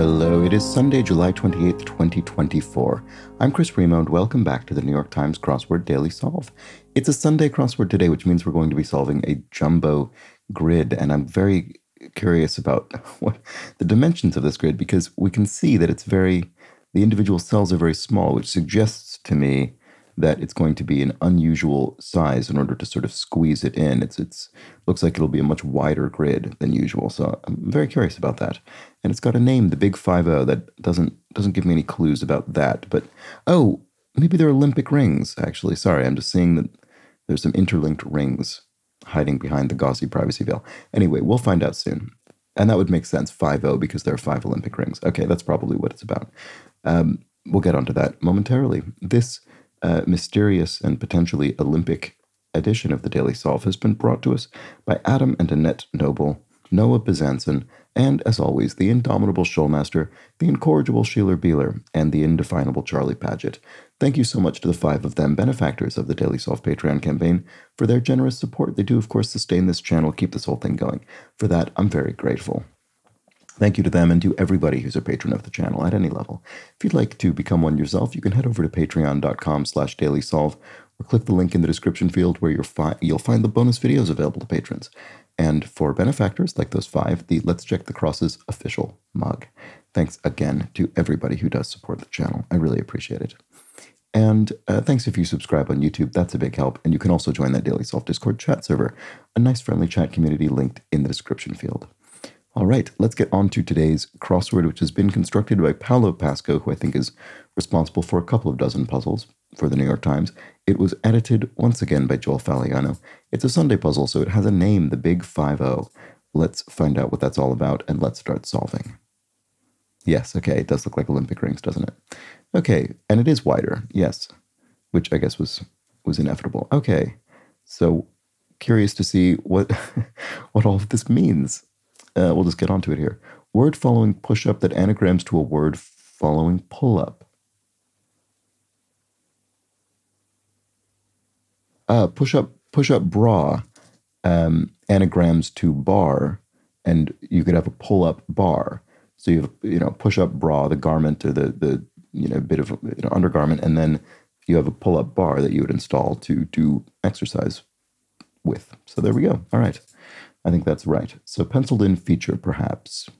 Hello, it is Sunday, July 28th, 2024. I'm Chris Remo, and welcome back to the New York Times Crossword Daily Solve. It's a Sunday crossword today, which means we're going to be solving a jumbo grid, and I'm very curious about what the dimensions of this grid, because we can see that it's the individual cells are very small, which suggests to me that it's going to be an unusual size in order to sort of squeeze it in. It looks like it'll be a much wider grid than usual. So I'm very curious about that. And it's got a name, the Big 5-0. That doesn't give me any clues about that. But, oh, maybe they're Olympic rings, actually. Sorry, I'm just seeing that there's some interlinked rings hiding behind the gauzy privacy veil. Anyway, we'll find out soon. And that would make sense, 5-0, because there are 5 Olympic rings. Okay, that's probably what it's about. We'll get onto that momentarily. This mysterious and potentially Olympic edition of the Daily Solve has been brought to us by Adam and Annette Noble, Noah Bizanson, and, as always, the indomitable Shoemaster, the incorrigible Sheeler Beeler, and the indefinable Charlie Paget. Thank you so much to the 5 of them, benefactors of the Daily Solve Patreon campaign, for their generous support. They do, of course, sustain this channel, keep this whole thing going. For that, I'm very grateful. Thank you to them and to everybody who's a patron of the channel at any level. If you'd like to become one yourself, you can head over to patreon.com/dailysolve or click the link in the description field where you'll find the bonus videos available to patrons. And for benefactors like those 5, the Let's Check the Crosses official mug. Thanks again to everybody who does support the channel. I really appreciate it. And thanks if you subscribe on YouTube. That's a big help. And you can also join that Daily Solve Discord chat server, a nice friendly chat community linked in the description field. All right, let's get on to today's crossword, which has been constructed by Paolo Pasco, who I think is responsible for a couple of dozen puzzles for the New York Times. It was edited once again by Joel Fagliano. It's a Sunday puzzle, so it has a name, the Big 5-0. Let's find out what that's all about, and let's start solving. Yes, okay, it does look like Olympic rings, doesn't it? Okay, and it is wider, yes, which I guess was inevitable. Okay, so curious to see what, what all of this means. We'll just get onto it here. Word following push-up that anagrams to a word following pull-up. Push-up bra anagrams to bar, and you could have a pull-up bar. So you have, push-up bra, the garment or the bit of undergarment, and then you have a pull-up bar that you would install to do exercise with. So there we go. All right. I think that's right. So penciled in feature, perhaps.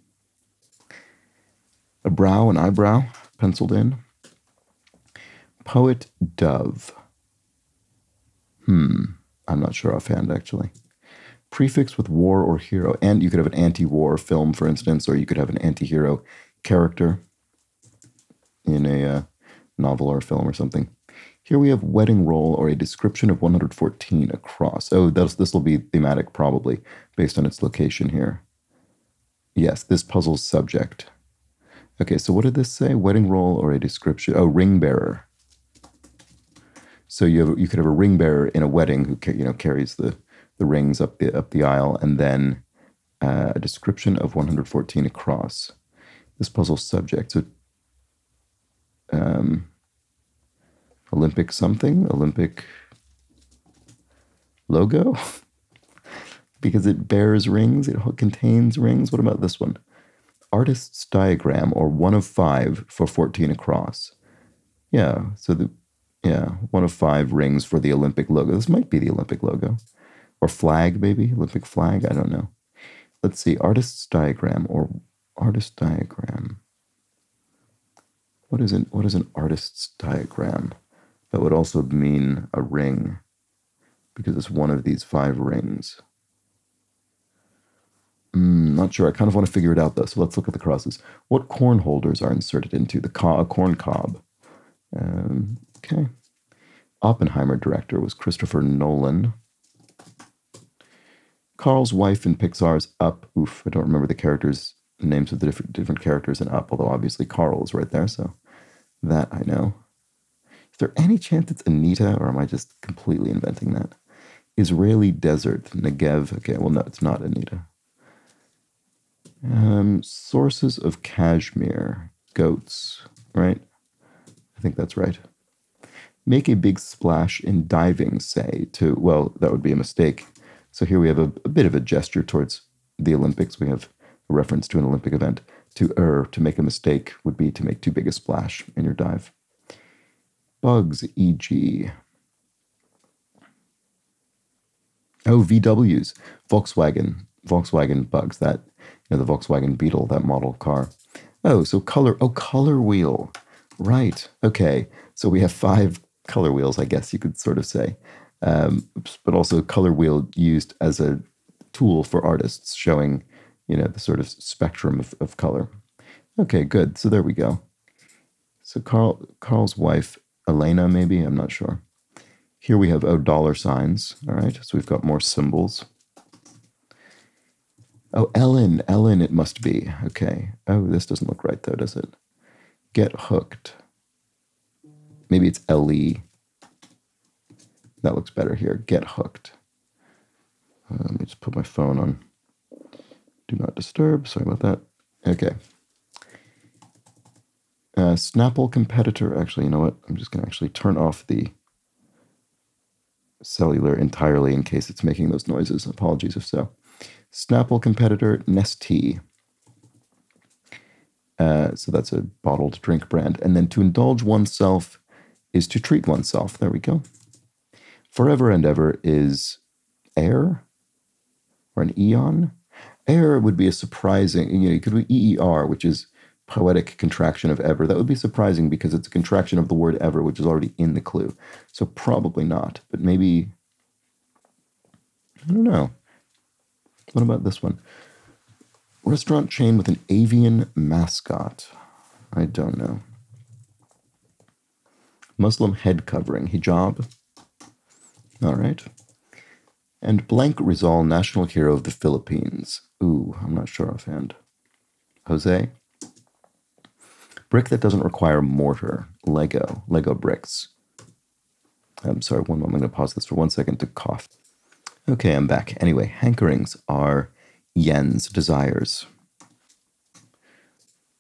A brow, an eyebrow, penciled in. Poet dove. I'm not sure offhand, actually. Prefix with war or hero. And you could have an anti-war film, for instance, or you could have an anti-hero character in a novel or film or something. Here we have wedding roll or a description of 114 across. Oh, this will be thematic probably based on its location here. Yes, this puzzle's subject. Okay, so what did this say? Wedding roll or a description? Oh, ring bearer. So you could have a ring bearer in a wedding who carries the rings up the aisle, and then a description of 114 across. This puzzle's subject. So. Olympic something, Olympic logo, because it bears rings, it contains rings. What about this one? Artist's diagram, or 1 of 5 for 14 across. Yeah, so 1 of 5 rings for the Olympic logo. This might be the Olympic logo, or flag maybe, Olympic flag, I don't know. Let's see, artist's diagram, or artist diagram. What is an artist's diagram? That would also mean a ring, because it's 1 of these 5 rings. Not sure. I kind of want to figure it out, though, so let's look at the crosses. What corn holders are inserted into? A corn cob. Okay. Oppenheimer director was Christopher Nolan. Carl's wife in Pixar's Up. Oof, I don't remember the characters, names of the different characters in Up, although obviously Carl is right there, so that I know. Is there any chance it's Anita, or am I just completely inventing that? Israeli desert, Negev. Okay, well, no, it's not Anita. Sources of cashmere, goats, right? I think that's right. Make a big splash in diving, say, well, that would be a mistake. So here we have a bit of a gesture towards the Olympics. We have a reference to an Olympic event. to err, to make a mistake, would be to make too big a splash in your dive. Bugs, e.g. Oh, VWs, Volkswagen bugs, that, you know, the Volkswagen Beetle, that model car. Oh, so color, oh, color wheel. Right, okay. So we have 5 color wheels, I guess you could sort of say. But also color wheel used as a tool for artists, showing, you know, the sort of spectrum of color. Okay, good, so there we go. So Carl's wife, Elena, maybe, I'm not sure. Here we have, oh, dollar signs, all right? So we've got more symbols. Oh, Ellen it must be, okay. Oh, this doesn't look right though, does it? Get hooked. Maybe it's Ellie. That looks better here, get hooked. Let me just put my phone on do not disturb, sorry about that. Okay. Snapple competitor, actually, you know what? I'm just gonna actually turn off the cellular entirely in case it's making those noises, apologies if so. Snapple competitor, Nestea. So that's a bottled drink brand. And then to indulge oneself is to treat oneself. There we go. Forever and ever is air or an eon. Air would be a surprising, you know, you could be EER, which is poetic contraction of ever. That would be surprising because it's a contraction of the word ever, which is already in the clue. So probably not, but maybe, I don't know. What about this one? Restaurant chain with an avian mascot. I don't know. Muslim head covering, hijab. All right. And blank Rizal, national hero of the Philippines. Ooh, I'm not sure offhand. Jose. Brick that doesn't require mortar. Lego. Lego bricks. I'm sorry, one moment. I'm going to pause this for 1 second to cough. Okay, I'm back. Anyway, hankerings are yen's, desires.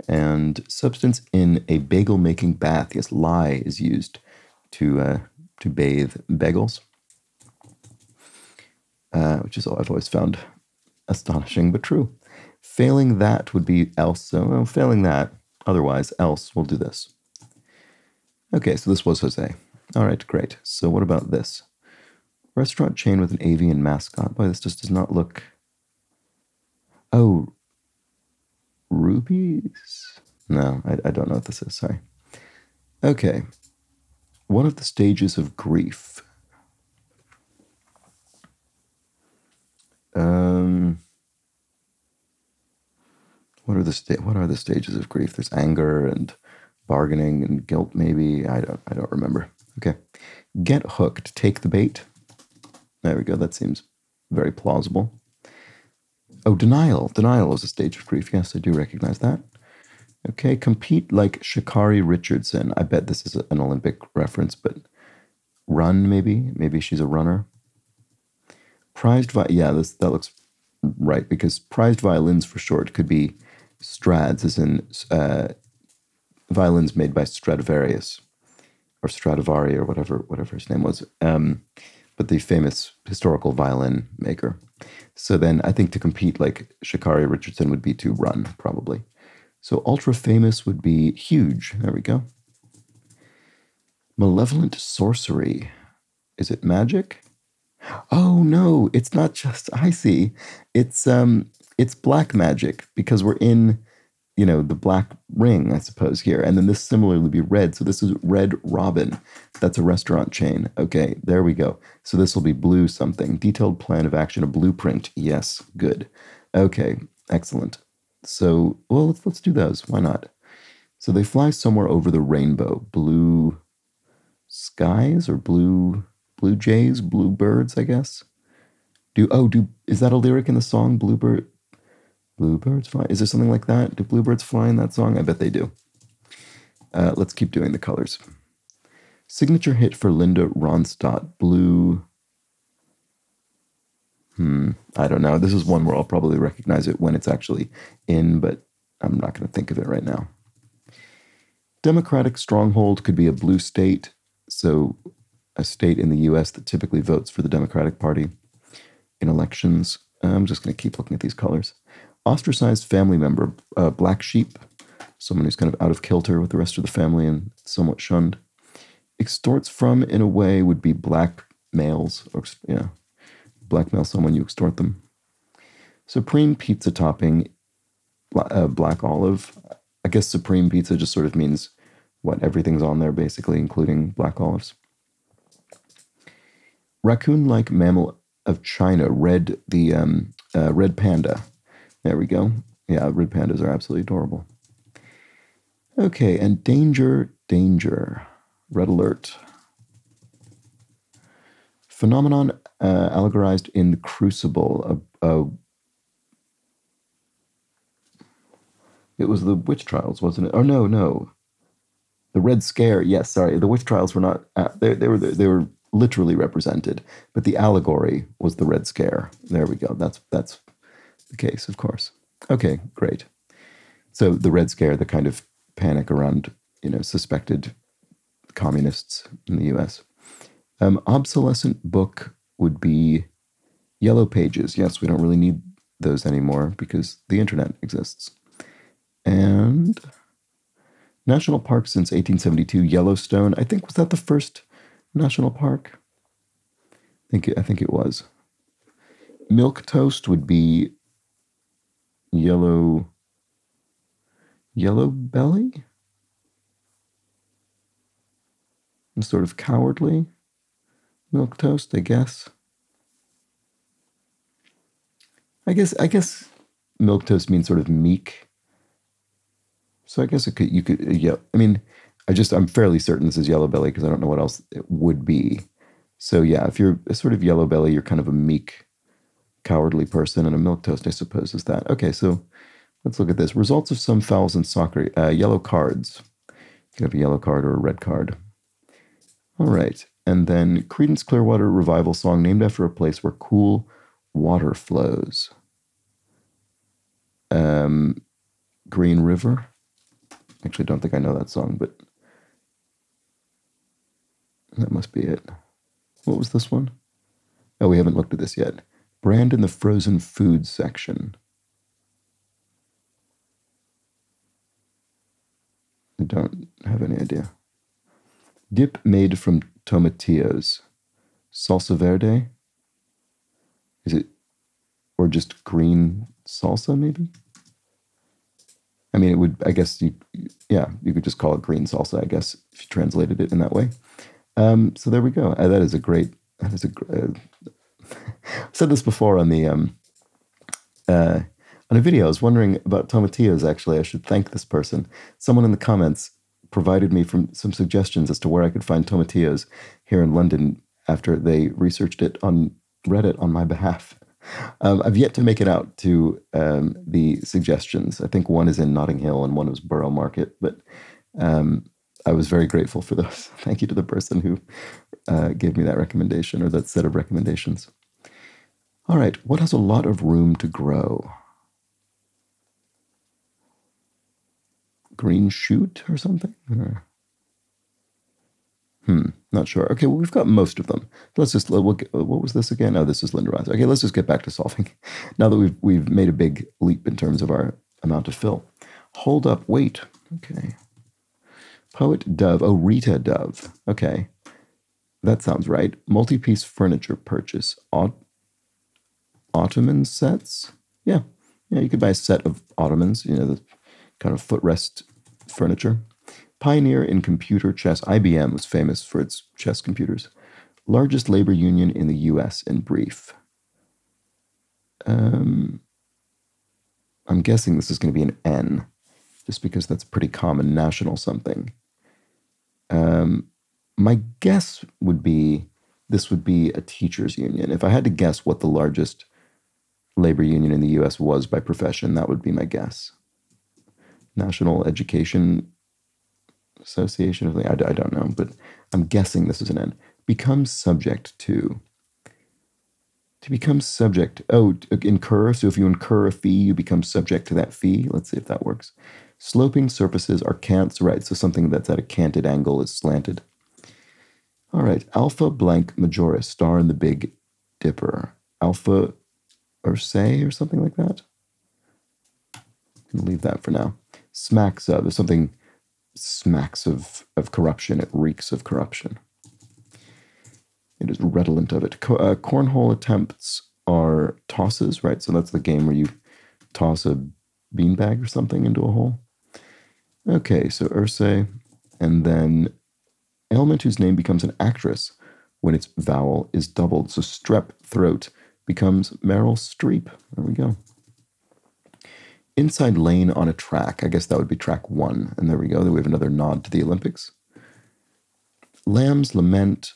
And substance in a bagel-making bath. Yes, lye is used to bathe bagels. Which is all I've always found astonishing, but true. Failing that would be else. So, well, failing that, otherwise, else, we'll do this. Okay, so this was Jose. All right, great. So what about this? Restaurant chain with an avian mascot. Boy, this just does not look... Oh, rubies? No, I don't know what this is, sorry. Okay. One of the stages of grief... What are the stages of grief? There's anger and bargaining and guilt, maybe. I don't remember. Okay. Get hooked, take the bait. There we go. That seems very plausible. Oh, denial. Denial is a stage of grief. Yes, I do recognize that. Okay. Compete like Sha'Carri Richardson. I bet this is an Olympic reference, but run maybe. Maybe she's a runner. Prized violin, yeah, that looks right, because prized violins for short could be strads, as in violins made by Stradivarius, or Stradivari, or whatever his name was, but the famous historical violin maker. So then I think to compete like Sha'Carri Richardson would be to run, probably. So ultra famous would be huge, there we go. Malevolent sorcery, is it magic? Oh no, it's not just, I see. It's black magic because we're in, you know, the black ring, I suppose, here. And then this similarly would be red. So this is Red Robin. That's a restaurant chain. Okay, there we go. So this will be blue something. Detailed plan of action, a blueprint. Yes, good. Okay, excellent. So, well, let's do those. Why not? So they fly somewhere over the rainbow. Blue skies or blue jays, blue birds, I guess. Is that a lyric in the song? Bluebirds fly? Is there something like that? Do bluebirds fly in that song? I bet they do. Let's keep doing the colors. Signature hit for Linda Ronstadt. Blue. I don't know. This is one where I'll probably recognize it when it's actually in, but I'm not going to think of it right now. Democratic stronghold could be a blue state. So... a state in the U.S. that typically votes for the Democratic Party in elections. I'm just going to keep looking at these colors. ostracized family member, black sheep, someone who's kind of out of kilter with the rest of the family and somewhat shunned. Extorts from, in a way, would be blackmails, or yeah, blackmail someone, you extort them. Supreme pizza topping, black olive. I guess supreme pizza just sort of means what everything's on there, basically, including black olives. Raccoon-like mammal of China, red panda. There we go. Yeah, red pandas are absolutely adorable. Okay, and danger. Red alert. Phenomenon allegorized in The Crucible. It was the witch trials, wasn't it? Oh, no. The Red Scare. Yes, sorry. The witch trials were not... They were literally represented, but the allegory was the Red Scare. There we go. That's the case, of course. Okay, great. So the Red Scare, the kind of panic around, suspected... communists in the U.S. Obsolescent book would be Yellow Pages. Yes, we don't really need those anymore because the internet exists. And national park since 1872, Yellowstone. I think, was that the first national park? I think it was. Milquetoast would be yellow belly? Sort of cowardly milquetoast, I guess. I guess milquetoast means sort of meek. So I guess I'm fairly certain this is yellow belly because I don't know what else it would be. So yeah, if you're a sort of yellow belly, you're kind of a meek, cowardly person, and a milquetoast, I suppose, is that. Okay, so let's look at this. Results of some fouls in soccer. Yellow cards. You can have a yellow card or a red card. All right, and then Creedence Clearwater Revival song named after a place where cool water flows. Green River. Actually, I don't think I know that song, but that must be it. What was this one? Oh, we haven't looked at this yet. Brand in the frozen food section. I don't have any idea. Dip made from tomatillos. Salsa verde? Is it... or just green salsa, maybe? I mean, it would... I guess you... yeah, you could just call it green salsa, I guess, if you translated it in that way. So there we go. That is a great... that is a... I said this before on a video. I was wondering about tomatillos, actually. I should thank this person. Someone in the comments... provided me from some suggestions as to where I could find tomatillos here in London after they researched it on Reddit on my behalf. I've yet to make it out to the suggestions. I think one is in Notting Hill and one was Borough Market, but I was very grateful for those. Thank you to the person who gave me that recommendation or that set of recommendations. All right, what has a lot of room to grow? Green shoot or something? Or... not sure. Okay, well, we've got most of them. Let's just, what was this again? Oh, this is Linda Ronstadt. Okay, let's just get back to solving. Now that we've made a big leap in terms of our amount of fill. Hold up, wait. Okay. Poet Dove. Oh, Rita Dove. Okay. That sounds right. Multi-piece furniture purchase. Ottoman sets? Yeah. Yeah, you could buy a set of ottomans, the kind of footrest furniture. Pioneer in computer chess. IBM was famous for its chess computers. Largest labor union in the U.S. in brief. I'm guessing this is going to be an N, just because that's pretty common. National something. My guess would be this would be a teachers' union. If I had to guess what the largest labor union in the U.S. was by profession, that would be my guess. National Education Association. I don't know, but I'm guessing this is an N. Become subject to. To become subject. Oh, incur. So if you incur a fee, you become subject to that fee. Let's see if that works. Sloping surfaces are cants. Right, so something that's at a canted angle is slanted. All right. Alpha blank Majoris. Star in the Big Dipper. Alpha Ursay or something like that. I'm gonna leave that for now. Smacks of, there's something smacks of corruption. It reeks of corruption. It is redolent of it. Cornhole attempts are tosses, right? So that's the game where you toss a beanbag or something into a hole. Okay, so Ursay, and then ailment whose name becomes an actress when its vowel is doubled. So strep, throat, becomes Meryl Streep. There we go. Inside lane on a track. I guess that would be track 1. And there we go. Then we have another nod to the Olympics. Lamb's lament,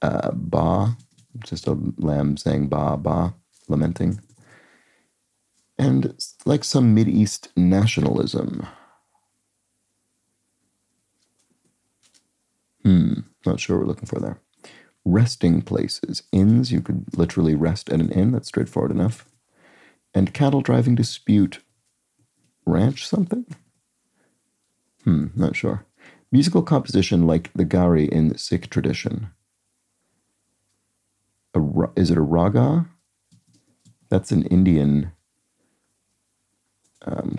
ba. Just a lamb saying ba, ba, lamenting. And like some Mideast nationalism. Not sure what we're looking for there. Resting places. Inns. You could literally rest at an inn. That's straightforward enough. And cattle driving dispute. Ranch something? Not sure. Musical composition like the gari in Sikh tradition. Is it a raga? That's an Indian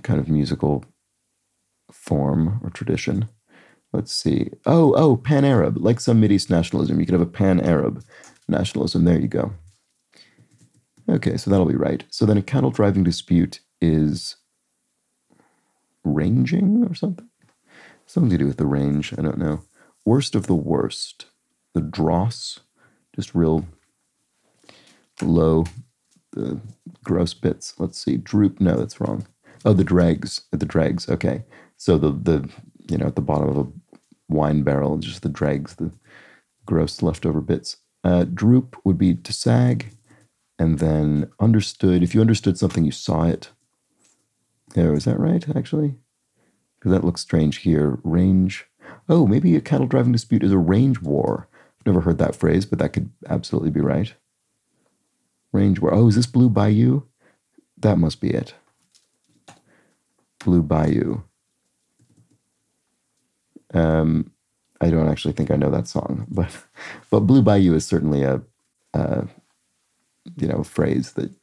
kind of musical form or tradition. Let's see. Oh, pan-Arab. Like some Mideast nationalism. You could have a pan-Arab nationalism. There you go. Okay, so that'll be right. So then a cattle driving dispute is ranging or something? Something to do with the range. I don't know. Worst of the worst. The dross. Just real low, gross bits. Let's see. Droop. No, that's wrong. Oh, the dregs. The dregs. Okay. So the you know, at the bottom of a wine barrel, just the dregs, the gross leftover bits. Droop would be to sag. And then understood. If you understood something, you saw it. There, is that right, actually? Because that looks strange here. Range. Oh, maybe a cattle driving dispute is a range war. I've never heard that phrase, but that could absolutely be right. Range war. Oh, is this Blue Bayou? That must be it. Blue Bayou. I don't actually think I know that song, but Blue Bayou is certainly a phrase that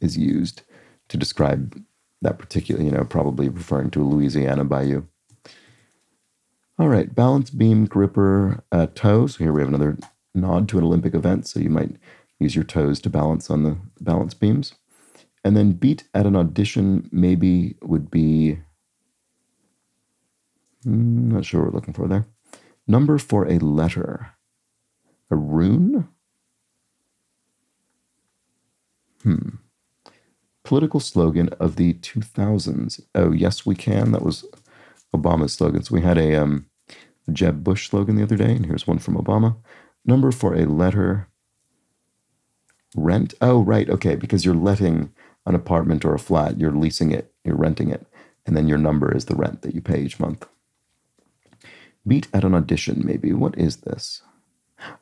is used to describe that particular, probably referring to a Louisiana bayou. All right, balance beam, gripper, toe. So here we have another nod to an Olympic event. So you might use your toes to balance on the balance beams. And then beat at an audition maybe would be, not sure what we're looking for there. Number for a letter. A rune? Political slogan of the 2000s. Oh, yes, we can. That was Obama's slogan. So we had a Jeb Bush slogan the other day, and here's one from Obama. Number for a letter. Rent. Oh, right. Okay, because you're letting an apartment or a flat. You're leasing it. You're renting it. And then your number is the rent that you pay each month. Beat at an audition, maybe. What is this?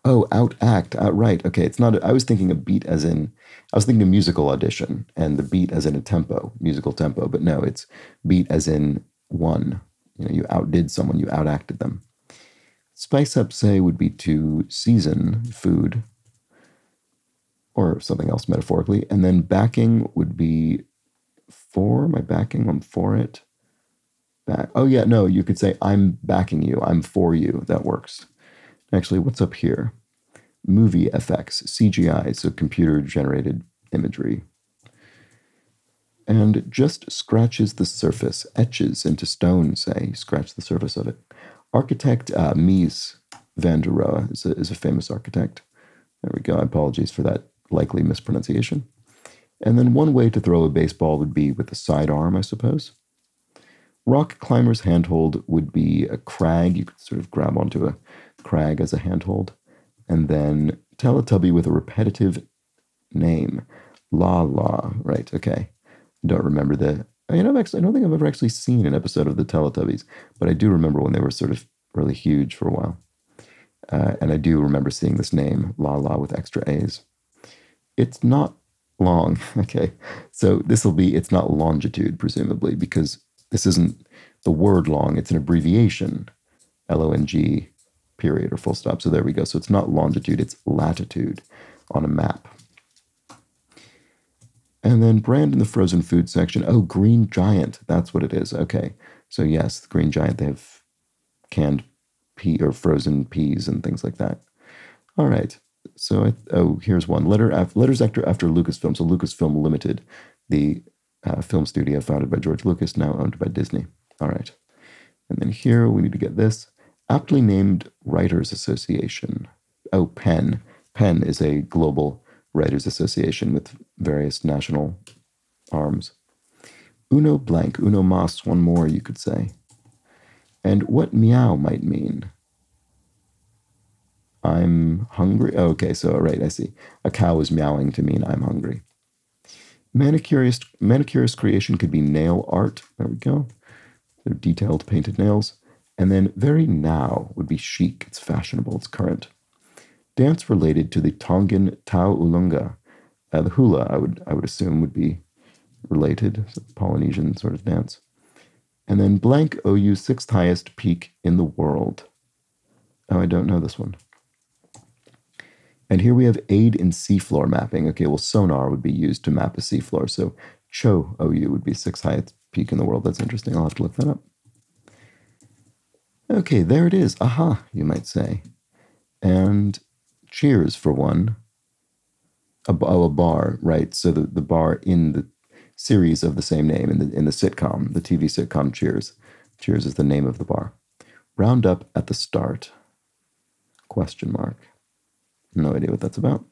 Oh, out-act, outright. Okay, it's not, I was thinking a beat as in, I was thinking a musical audition and the beat as in a tempo, musical tempo, but no, it's beat as in one. You outdid someone, you out-acted them. Spice up, say, would be to season food or something else metaphorically. And then backing would be for, my backing, I'm for it. Back. Oh yeah, no, you could say, I'm backing you, I'm for you, that works. Actually, what's up here? Movie FX, CGI, so computer-generated imagery. And just scratches the surface, etches into stone, say, scratch the surface of it. Architect Mies van der Rohe is a famous architect. There we go, apologies for that likely mispronunciation. And then one way to throw a baseball would be with the sidearm, I suppose. Rock climber's handhold would be a crag. You could sort of grab onto a crag as a handhold. And then Teletubby with a repetitive name. La La. Right, okay. Don't remember the... I don't think I've ever actually seen an episode of the Teletubbies, but I do remember when they were sort of really huge for a while. And I do remember seeing this name, La La, with extra A's. It's not long. Okay, so this will be... It's not longitude, presumably, because... This isn't the word long, it's an abbreviation, L-O-N-G, period, or full stop. So there we go. So it's not longitude, it's latitude on a map. And then brand in the frozen food section. Oh, Green Giant. That's what it is. Okay. So yes, the Green Giant, they have canned pea or frozen peas and things like that. All right. So, oh, here's one. Letters after Lucasfilm. So Lucasfilm Limited, the film studio founded by George Lucas, now owned by Disney. All right. And then here we need to get this. Aptly named Writers Association. Oh, PEN. PEN is a global writers association with various national arms. Uno blank, uno mas, one more, you could say. And what meow might mean? I'm hungry. Oh, okay, so right, I see. A cow is meowing to mean I'm hungry. Manicurist creation could be nail art. There we go. They're detailed painted nails. And then very now would be chic. It's fashionable. It's current. Dance related to the Tongan Tau Ulunga. The hula, I would assume, would be related. It's a Polynesian sort of dance. And then blank OU, sixth highest peak in the world. Oh, I don't know this one. And here we have aid in seafloor mapping. Okay, well, sonar would be used to map a seafloor. So Cho Oyu would be sixth highest peak in the world. That's interesting. I'll have to look that up. Okay, there it is. Aha, you might say. And cheers for one. A bar, right? So the bar in the series of the same name, in the sitcom, the TV sitcom Cheers. Cheers is the name of the bar. Round up at the start. Question mark. No idea what that's about.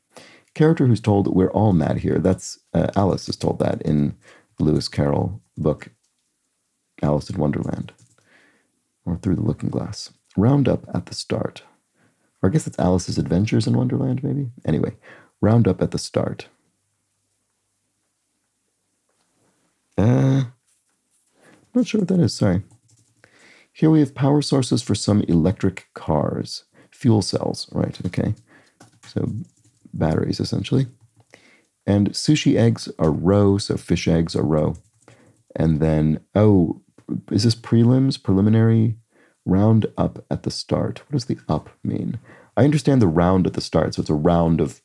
Character who's told that we're all mad here. That's Alice is told that in Lewis Carroll book, Alice in Wonderland, or Through the Looking Glass. Round up at the start. Or I guess it's Alice's Adventures in Wonderland, maybe? Anyway, round up at the start. Not sure what that is, sorry. Here we have power sources for some electric cars. Fuel cells, right, okay. So batteries, essentially. And sushi eggs are roe, so fish eggs are roe. And then, oh, is this prelims, preliminary? Round up at the start. What does the up mean? I understand the round at the start, so it's a round of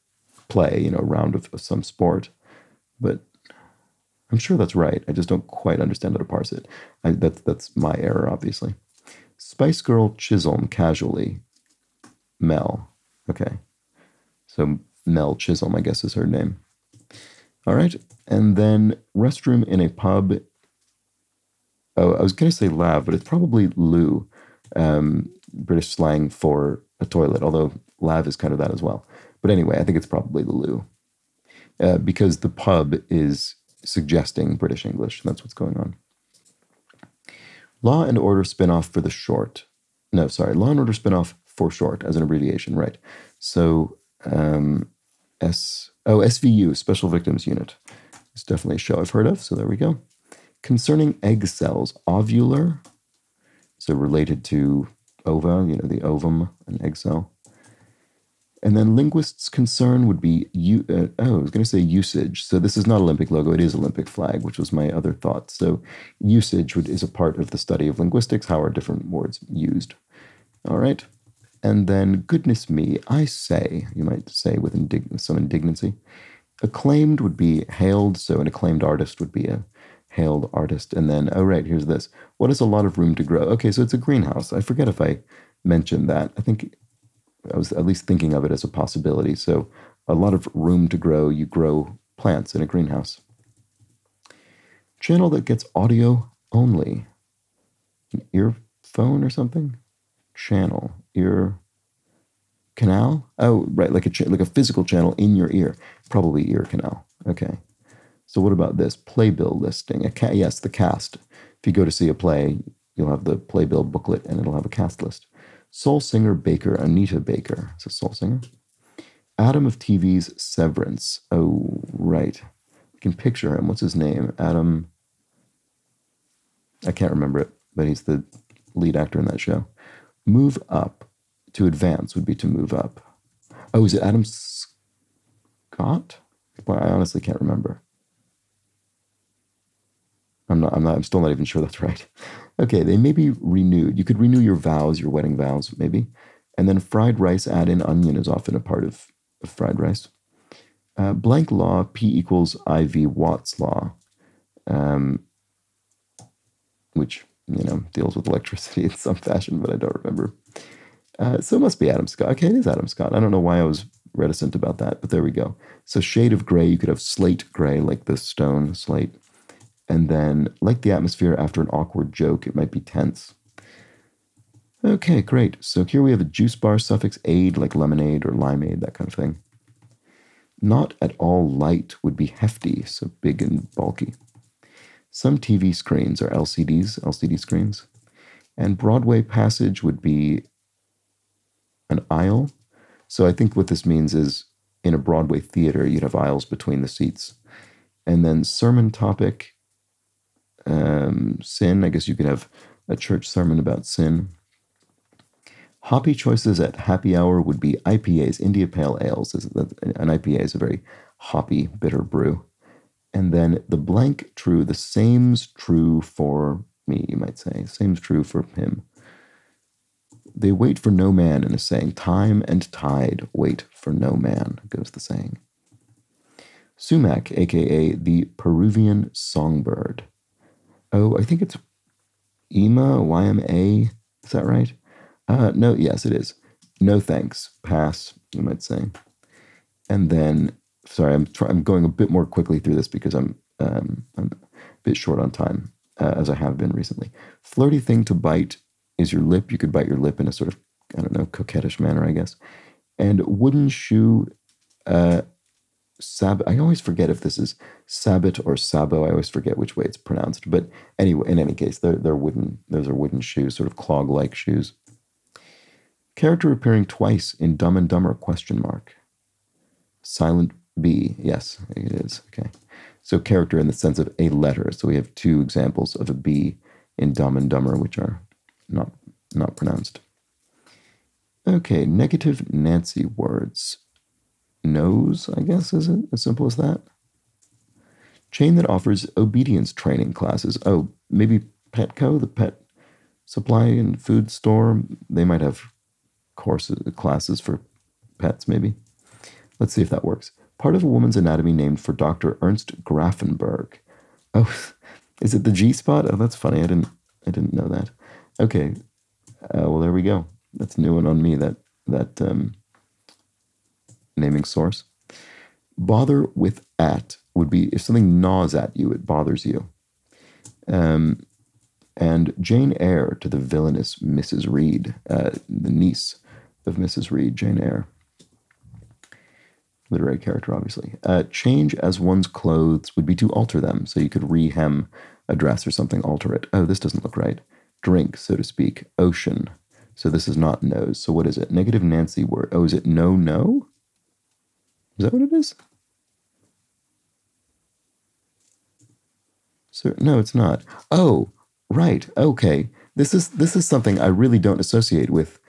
play, you know, a round of some sport. But I'm sure that's right. I just don't quite understand how to parse it. That's my error, obviously. Spice Girl Chisholm, casually. Mel. Okay. So Mel Chisholm, I guess, is her name. All right. And then restroom in a pub. Oh, I was going to say lav, but it's probably loo, British slang for a toilet, although lav is kind of that as well. But anyway, I think it's probably the loo because the pub is suggesting British English. And that's what's going on. Law and Order spinoff for the short. No, sorry. Law and Order spinoff for short as an abbreviation. Right. So SVU, Special Victims Unit. It's definitely a show I've heard of. So there we go. Concerning egg cells, ovular, so related to ova, you know, the ovum, an egg cell. And then linguists' concern would be, usage. So this is not Olympic logo, it is Olympic flag, which was my other thought. So usage is a part of the study of linguistics, how are different words used. All right. And then, goodness me, I say, you might say with some indignancy. Acclaimed would be hailed, so an acclaimed artist would be a hailed artist. And then, oh, right, here's this. What is a lot of room to grow? Okay, so it's a greenhouse. I forget if I mentioned that. I think I was at least thinking of it as a possibility. So a lot of room to grow, you grow plants in a greenhouse. Channel that gets audio only. An earphone or something? Channel, ear, canal? Oh, right, like a physical channel in your ear. Probably ear canal. Okay. So what about this? Playbill listing. Yes, the cast. If you go to see a play, you'll have the playbill booklet and it'll have a cast list. Soul singer Baker, Anita Baker. It's a soul singer. Adam of TV's Severance. Oh, right. You can picture him. What's his name? Adam. I can't remember it, but he's the lead actor in that show. Move up. To advance would be to move up. Oh, is it Adam Scott? Well, I honestly can't remember. I'm still not even sure that's right. Okay, they may be renewed. You could renew your vows, your wedding vows, maybe. And then fried rice, add in onion is often a part of fried rice. blank law, P equals IV Watt's law, which, you know, deals with electricity in some fashion, but I don't remember. So it must be Adam Scott. Okay, it is Adam Scott. I don't know why I was reticent about that, but there we go. So shade of gray, you could have slate gray, like the stone slate. And then, like the atmosphere after an awkward joke, it might be tense. Okay, great. So here we have a juice bar suffix ade, like lemonade or limeade, that kind of thing. Not at all light would be hefty, so big and bulky. Some TV screens are LCDs, LCD screens. And Broadway passage would be an aisle. So I think what this means is in a Broadway theater, you'd have aisles between the seats. And then sermon topic, sin. I guess you could have a church sermon about sin. Hoppy choices at happy hour would be IPAs, India Pale Ales. An IPA is a very hoppy, bitter brew. And then the blank true, the same's true for me, you might say. Same's true for him. They wait for no man, in a saying. Time and tide wait for no man, goes the saying. Sumac, a.k.a. the Peruvian songbird. Oh, I think it's Yma, Y-M-A. Is that right? No, yes, it is. No thanks. Pass, you might say. And then, sorry, I'm going a bit more quickly through this because I'm a bit short on time, as I have been recently. Flirty thing to bite is your lip. You could bite your lip in a sort of, I don't know, coquettish manner, I guess. And wooden shoe, sab. I always forget if this is sabot or sabo. I always forget which way it's pronounced. But anyway, in any case, they're wooden. Those are wooden shoes, sort of clog-like shoes. Character appearing twice in Dumb and Dumber, question mark. Silent B, yes, it is, okay. So character in the sense of a letter. So we have two examples of a B in Dumb and Dumber, which are not pronounced. Okay, negative Nancy words. Nose, I guess, is it? As simple as that. Chain that offers obedience training classes. Oh, maybe Petco, the pet supply and food store. They might have courses, classes for pets, maybe. Let's see if that works. Part of a woman's anatomy named for Dr. Ernst Graffenberg. Oh, is it the G spot? Oh, that's funny. I didn't know that. Okay. Well, there we go. That's a new one on me. That naming source. Bother with at would be if something gnaws at you, it bothers you. And Jane Eyre to the villainous Mrs. Reed, the niece of Mrs. Reed, Jane Eyre. Literary character, obviously. Change as one's clothes would be to alter them. So you could re-hem a dress or something, alter it. Oh, this doesn't look right. Drink, so to speak. Ocean. So this is not nose. So what is it? Negative Nancy word. Oh, is it no, no? Is that what it is? So, no, it's not. Oh, right. Okay. This is something I really don't associate with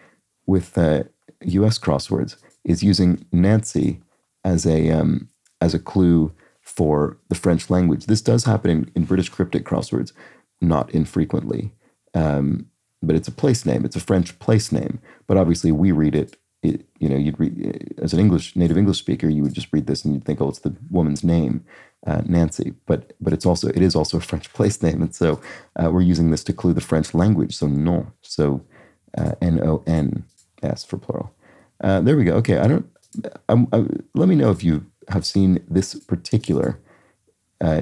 U.S. crosswords, is using Nancy as a clue for the French language. This does happen in British cryptic crosswords, not infrequently, but it's a place name. It's a French place name, but obviously we read it. You know, you'd read as an native English speaker, you would just read this and you'd think, oh, it's the woman's name, Nancy. But it is also a French place name, and so we're using this to clue the French language. So non, so N-O-N-S for plural. There we go. Okay, I don't. Let me know if you have seen this particular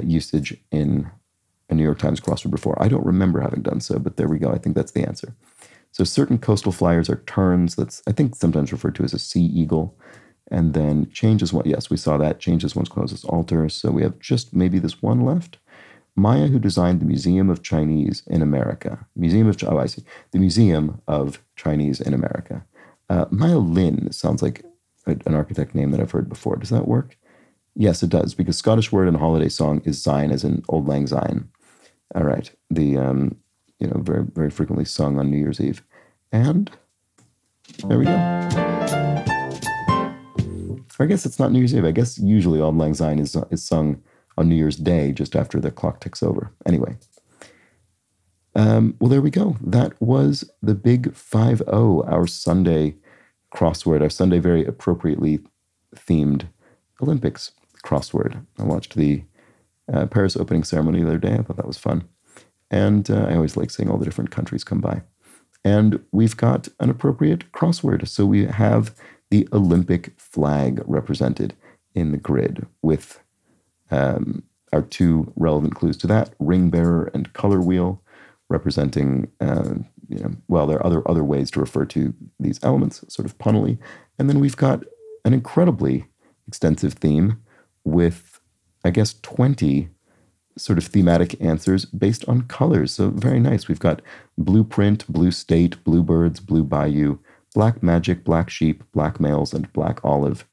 usage in a New York Times crossword before. I don't remember having done so, but there we go. I think that's the answer. So certain coastal flyers are terns. That's, I think, sometimes referred to as a sea eagle. And then changes one. Yes, we saw that. Changes one's clothes as alter. So we have just maybe this one left. Maya, who designed the Museum of Chinese in America. The Museum of Chinese in America. Maya Lin sounds like an architect name that I've heard before. Does that work? Yes, it does, because Scottish word in a holiday song is Syne, as in Auld Lang Syne. All right. The, you know, very, very frequently sung on New Year's Eve. And there we go. I guess it's not New Year's Eve. I guess usually Auld Lang Syne is sung on New Year's Day, just after the clock ticks over. Anyway. Well, there we go. That was the Big 5-0, our Sunday crossword, our Sunday very appropriately themed Olympics crossword. I watched the Paris opening ceremony the other day. I thought that was fun. And I always like seeing all the different countries come by. And we've got an appropriate crossword. So we have the Olympic flag represented in the grid with our two relevant clues to that, ring bearer and color wheel, representing, well, there are other ways to refer to these elements, sort of punnily. And then we've got an incredibly extensive theme with, I guess, 20 sort of thematic answers based on colors. So very nice. We've got blueprint, blue state, blue birds, blue bayou, black magic, black sheep, black males, and black olive.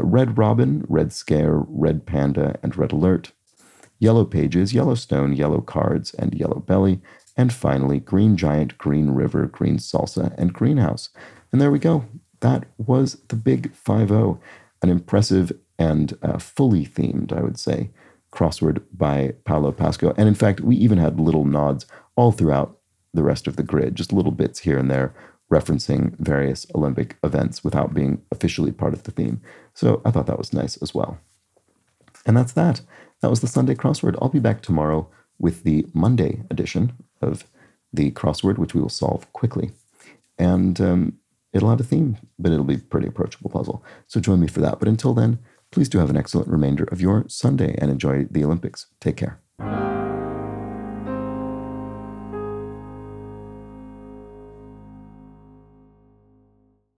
Red Robin, Red Scare, Red Panda, and Red Alert. Yellow Pages, Yellowstone, Yellow Cards, and Yellow Belly. And finally, Green Giant, Green River, Green Salsa, and Greenhouse. And there we go. That was the Big 5-0. An impressive and fully themed, I would say, crossword by Paolo Pasco. And in fact, we even had little nods all throughout the rest of the grid, just little bits here and there, referencing various Olympic events without being officially part of the theme. So I thought that was nice as well. And that's that. That was the Sunday crossword. I'll be back tomorrow with the Monday edition of the crossword, which we will solve quickly. And it'll have a theme, but it'll be a pretty approachable puzzle. So join me for that. But until then, please do have an excellent remainder of your Sunday and enjoy the Olympics. Take care.